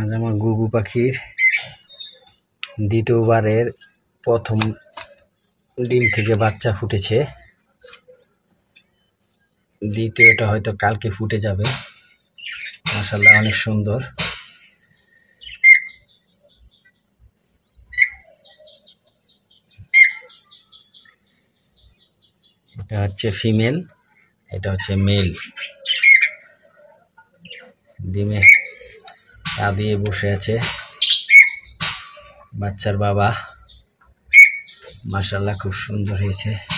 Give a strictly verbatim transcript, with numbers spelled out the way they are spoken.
আজ আমার ঘুঘু পাখির দ্বিতীয়বারের প্রথম ডিম থেকে বাচ্চা ফুটেছে। দ্বিতীয়টা হয়তো কালকে ফুটে যাবে। মাশাআল্লাহ অনেক সুন্দর। এটা হচ্ছে ফিমেল, এটা হচ্ছে মেল। ডিমে তা দিয়ে বসে আছে বাচ্চার বাবা। মাশাআল্লাহ খুব সুন্দর হয়েছে।